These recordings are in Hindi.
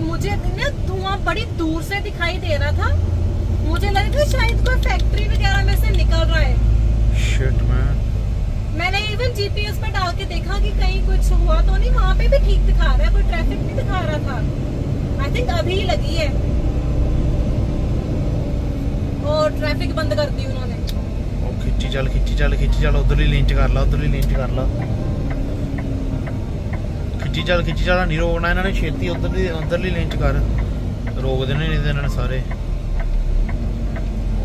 और मुझे ना धुआं बड़ी दूर से दिखाई दे रहा था, मुझे लग रहा था शायद कोई फैक्ट्री वगैरह में से निकल रहा है। शिट मैन, मैंने इवन जीपीएस पे डाल के देखा कि कहीं कुछ हुआ तो नहीं, वहाँ पे भी ठीक दिखा रहा है, कोई ट्रैफिक भी दिखा रहा था। आई थिंक अभी लगी है और ट्रैफिक बंद कर दी उन्होंने। खिच्ची चल उधर ही लिंच कर ला, उधर ही लिंच कर ला, खिच्ची चल नहीं रोकना इन्होंने, छेती उधर ही लिंच कर, रोक देने नहीं देने सारे।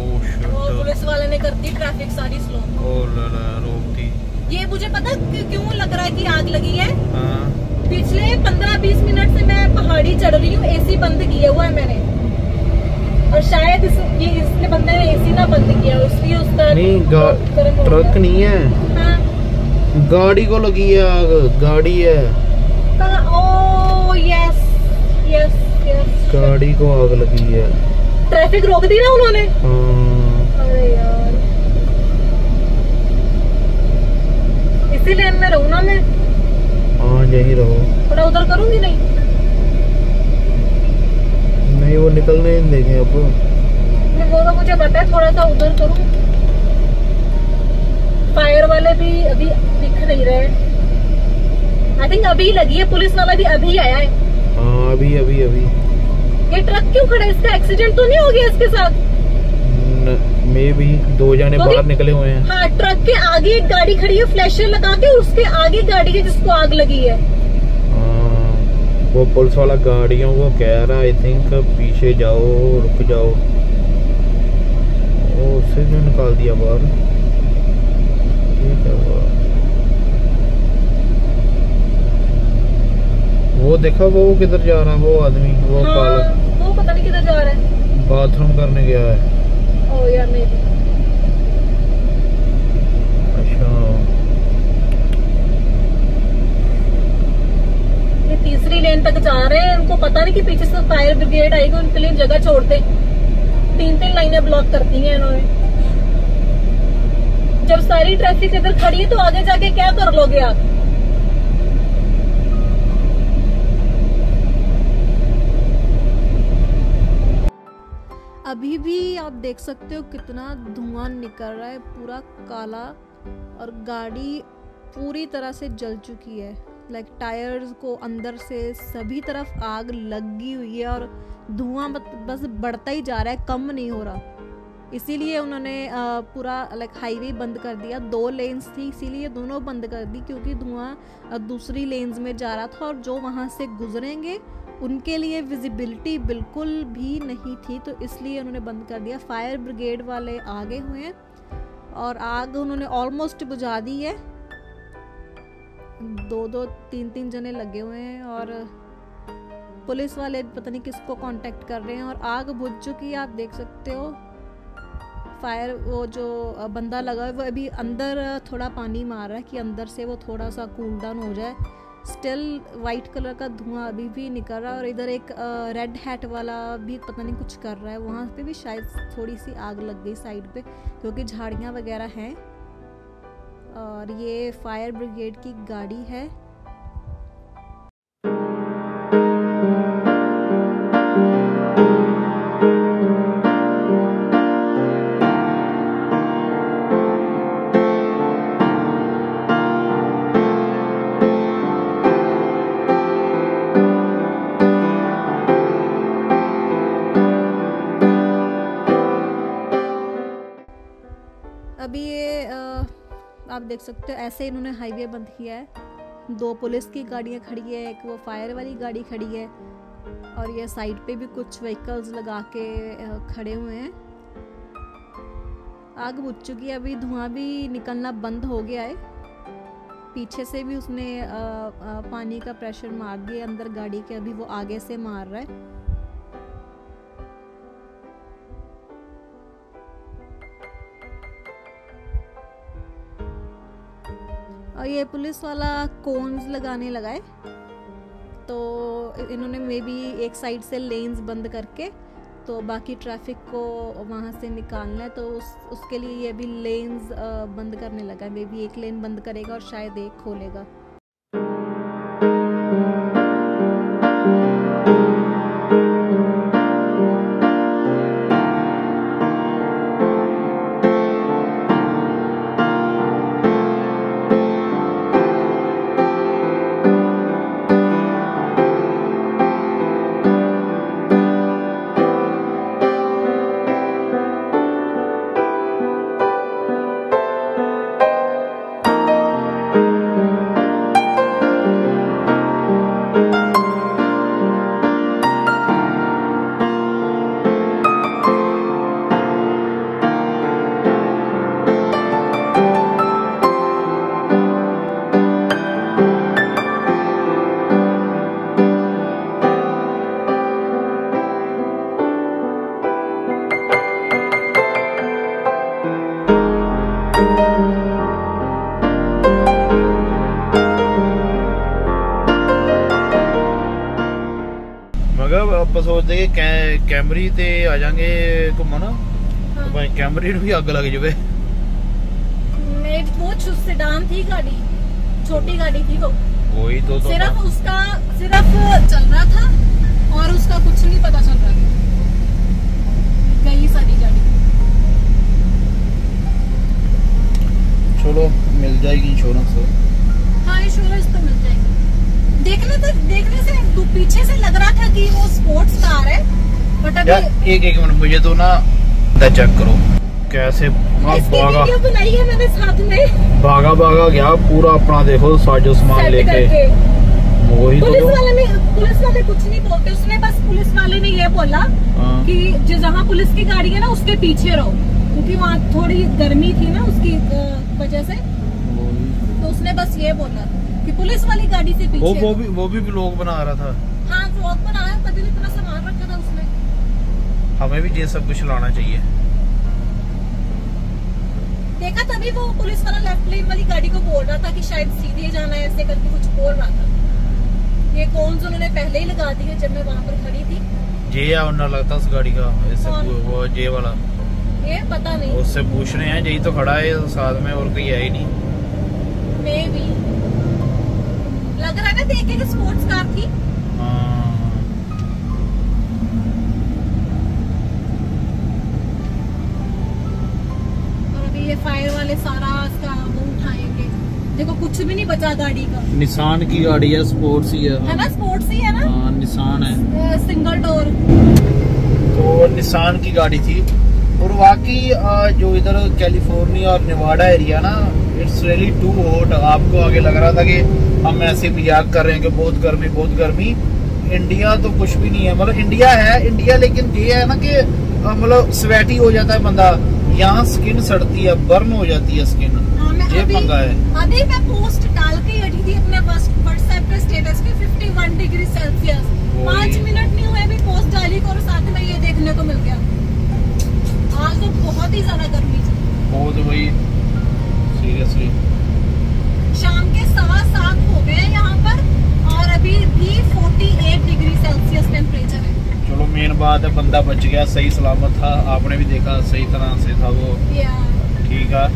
ओह शिट, और पुलिस वाले ने कर दी ट्रैफिक सारी स्लो। ओह लला, रोक दी। ये मुझे पता क्यों लग रहा है कि आग लगी है? हां, पिछले 15-20 मिनट से मैं पहाड़ी चढ़ रही हूँ, एसी बंद किया हुआ है मैंने, और शायद इसने बंदे ने एसी ना बंद किया इसलिए उसका नहीं, ट्रक नहीं है। हाँ? गाड़ी को लगी है आग, गाड़ी है। ओ यस यस यस, गाड़ी को आग लगी है। ट्रैफिक रोक दी ना उन्होंने। हाँ। अरे यार, इसी लेन में रहूँ ना मैं। हाँ यही रहो, थोड़ा उधर करूँगी नहीं, वो निकलने ही देंगे। अब वो मुझे पता है, थोड़ा सा उधर करूं। फायर वाले भी अभी दिख नहीं रहे। आई थिंक अभी लगी है, पुलिस वाला भी अभी आया है। हाँ अभी अभी अभी। ये ट्रक क्यों खड़ा है? इसका एक्सीडेंट तो नहीं हो गया इसके साथ? मे भी दो जाने बाहर निकले हुए हैं। हाँ, ट्रक के आगे एक गाड़ी खड़ी है फ्लैशर लगा के, उसके आगे गाड़ी है जिसको आग लगी है। वो पुलिस वाला गाड़ियों को कह रहा है आई थिंक पीछे जाओ, रुक जाओ। वो उससे जो निकाल दिया बाहर, ये क्या हुआ? वो देखा वो किधर जा रहा है वो आदमी, वो हाँ, काला, वो पता नहीं किधर जा रहा है, बाथरूम करने गया है। ओ यार नहीं। अच्छा तीसरी लेन तक जा रहे हैं, उनको पता नहीं कि पीछे से फायर ब्रिगेड आएगी, उनके लिए जगह छोड़ते। 3-3 लाइनें ब्लॉक करती हैं इन्होंने। जब सारी ट्रैफिक इधर खड़ी है तो आगे जाके क्या कर लोगे आप? अभी भी आप देख सकते हो कितना धुआं निकल रहा है, पूरा काला, और गाड़ी पूरी तरह से जल चुकी है। लाइक टायर्स को अंदर से सभी तरफ आग लगी हुई है और धुआं बस बढ़ता ही जा रहा है, कम नहीं हो रहा। इसीलिए उन्होंने पूरा लाइक हाईवे बंद कर दिया। 2 लेन्स थी इसीलिए दोनों बंद कर दी, क्योंकि धुआं दूसरी लेन्स में जा रहा था और जो वहाँ से गुजरेंगे उनके लिए विजिबिलिटी बिल्कुल भी नहीं थी, तो इसलिए उन्होंने बंद कर दिया। फायर ब्रिगेड वाले आगे हुए हैं और आग उन्होंने ऑलमोस्ट बुझा दी है। 2-2, 3-3 जने लगे हुए हैं और पुलिस वाले पता नहीं किसको कांटेक्ट कर रहे हैं, और आग बुझ चुकी है। आप देख सकते हो फायर, वो जो बंदा लगा है वो अभी अंदर थोड़ा पानी मार रहा है कि अंदर से वो थोड़ा सा कूल डाउन हो जाए। स्टिल वाइट कलर का धुआं अभी भी निकल रहा है, और इधर एक रेड हैट वाला भी पता नहीं कुछ कर रहा है, वहाँ पे भी शायद थोड़ी सी आग लग गई साइड पे, क्योंकि झाड़ियाँ वगैरह हैं। और ये फायर ब्रिगेड की गाड़ी है। अभी ये आप देख सकते हो ऐसे इन्होंने हाईवे बंद किया है। 2 पुलिस की गाड़ियाँ खड़ी है, एक वो फायर वाली गाड़ी खड़ी है, और ये साइड पे भी कुछ व्हीकल्स लगा के खड़े हुए हैं। आग बुझ चुकी है, अभी धुआं भी निकलना बंद हो गया है। पीछे से भी उसने पानी का प्रेशर मार दिया अंदर गाड़ी के, अभी वो आगे से मार रहा है। और ये पुलिस वाला कोन्स लगाने लगाए, तो इन्होंने मे बी एक साइड से लेन्स बंद करके, तो बाकी ट्रैफिक को वहाँ से निकालना है, तो उसके लिए ये भी लेन्स बंद करने लगा है। मे बी एक लेन बंद करेगा और शायद एक खोलेगा। ਆਪਾਂ ਸੋਚਦੇ ਕਿ ਕੈਮਰੀ ਤੇ ਆ ਜਾਾਂਗੇ ਘੁੰਮਣ ਤੇ ਭਾਈ ਕੈਮਰੀ ਨੂੰ ਵੀ ਅੱਗ ਲੱਗ ਜਾਵੇ। ਮੈਂ ਬਹੁਤ ਛੁੱਸੇ ਦਾਮ ਥੀ गाड़ी, छोटी गाड़ी थी वो, वही तो सिर्फ उसका सिर्फ चल रहा था और उसका कुछ नहीं पता चल रहा था, कई सारी गाड़ी। चलो मिल जाएगी इंश्योरेंस। हाँ इंश्योरेंस तो मिल जाएगी। देखने से तो पीछे से लग रहा था कि वो स्पोर्ट्स कार है, बट अभी एक मिनट मुझे तो ना चेक करो कैसे भागा। बनाई है मैंने साथ में, भागा गया पूरा अपना, देखो साजो सामान लेके। वही पुलिस वाले कुछ नहीं बोलते, उसने बस पुलिस वाले ने ये बोला कि जो जहाँ पुलिस की गाड़ी है ना उसके पीछे रहो, क्योंकि वहाँ थोड़ी गर्मी थी ना उसकी वजह से, तो उसने बस ये बोला कि पुलिस वाली गाड़ी से पीछे। वो भी व्लॉग बना रहा था। हाँ व्लॉग बना रहा, पता नहीं इतना सामान रखा था उसने। हमें भी ये सब कुछ लाना चाहिए। देखा तभी वो पुलिस वाला लेफ्ट लेन वाली गाड़ी को बोल रहा था कि शायद सीधे जाना है, ऐसे करके कुछ बोल रहा था। ये कौन से उन्होंने पहले ही लगा दी है जब मैं वहाँ पर खड़ी थी। जे आना लगता उस गाड़ी का वो जे वाला, ये पता नहीं। उससे पूछ रहे हैं, यही तो खड़ा है साथ में और कोई है ही नहीं। मैं भी लग रहा ना देख के स्पोर्ट्स कार थी। और अभी ये फायर वाले सारा इसका वो उठाएंगे। देखो कुछ भी नहीं बचा गाड़ी का। निसान की गाड़ी है, स्पोर्ट्स ही है ना, स्पोर्ट्स ही है ना। हाँ निसान है, सिंगल डोर। तो निसान की गाड़ी थी। और वाकई जो इधर कैलिफोर्निया और नेवाडा एरिया ना, इट्स रियली टू हॉट। आपको आगे लग रहा था कि हम ऐसे मजाक कर रहे हैं कि बहुत गर्मी। इंडिया तो कुछ भी नहीं है, मतलब इंडिया है इंडिया, लेकिन ये है ना कि मतलब स्वेटी हो जाता है बंदा, यहाँ स्किन सड़ती है, बर्न हो जाती है स्किन। ये पंगा है। अभी मैं पोस्ट डाल के हटी थी अपने व्हाट्सएप पे स्टेटस पे, 51 डिग्री सेल्सियस। 5 मिनट नहीं हुए अभी पोस्ट डाली और साथ में ये देखने को मिल गया। आज तो बहुत ही ज्यादा गर्मी थी, बहुत भाई सीरियसली। शाम के 7:15 हो गए यहाँ पर और अभी भी 48 डिग्री सेल्सियस टेम्परेचर है। चलो मेन बात है बंदा बच गया, सही सलामत था। आपने भी देखा सही तरह से था वो, ठीक है।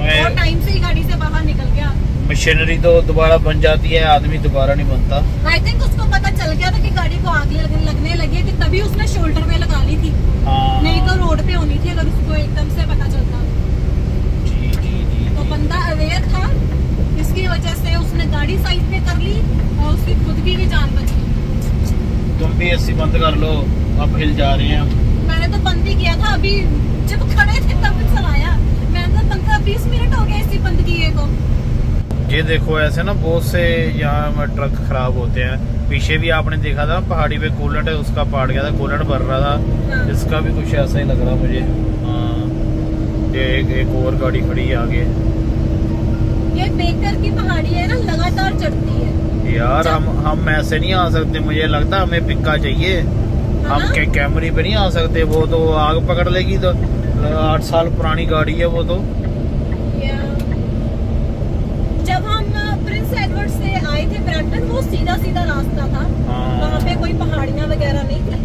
और टाइम से ही गाड़ी से बाहर निकल गया। मशीनरी तो दोबारा बन जाती है, आदमी दोबारा नहीं बनता। आई थिंक उसको पता चल गया था कि गाड़ी को आग लगने लगी थी, तभी उसने शोल्डर में लगा ली थी। नहीं तो रोड पे होनी थी अगर उसको एकदम से पता चलता। जी। तो बंदा अवेयर था, इसकी वजह से उसने गाड़ी साइड पे कर ली और उसकी खुद की भी जान बच गई। तुम भी एसी बंद कर लो, अब हिल जा रहे हैं। मैंने तो बंद ही किया था, अभी जब खड़े थे तब चलाया। मैंने तो 15-20 मिनट हो गए एसी बंद किए को। ये देखो ऐसे ना बहुत से यहाँ ट्रक खराब होते हैं। पीछे भी आपने देखा था पहाड़ी पे कूलर है, उसका पार्ट गया था, कूलर भर रहा था। हाँ। इसका भी कुछ ऐसा ही लग रहा मुझे। ये एक और गाड़ी खड़ी है आगे। ये बेकर की पहाड़ी है ना, लगातार चढ़ती है यार। हम ऐसे नहीं आ सकते, मुझे लगता हमें पिक्का चाहिए। हाँ? हम कैमरे पे नहीं आ सकते, वो तो आग पकड़ लेगी। तो 8 साल पुरानी गाड़ी है वो तो। वो सीधा रास्ता था, वहाँ पे कोई पहाड़ियाँ वगैरह नहीं थी।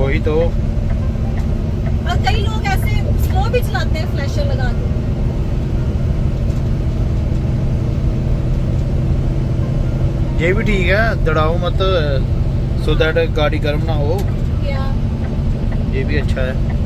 वही तो। और कई लोग ऐसे स्लो भी चलाते हैं फ्लैशर लगा के। ये भी ठीक है, दड़ाओ मत, सो दैट गाड़ी गर्म ना हो। ये भी अच्छा है।